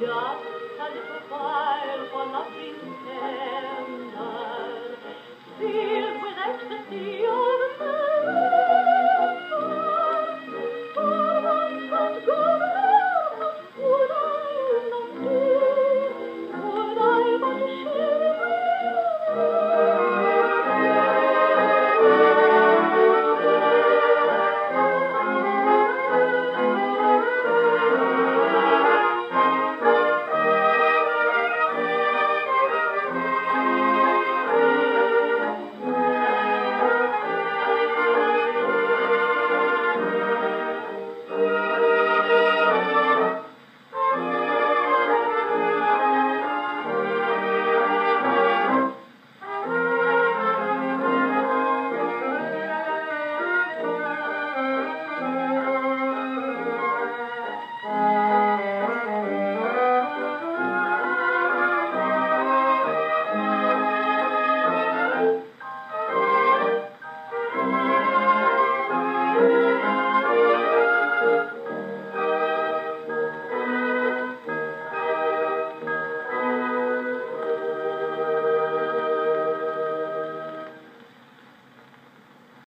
job.